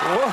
Whoa.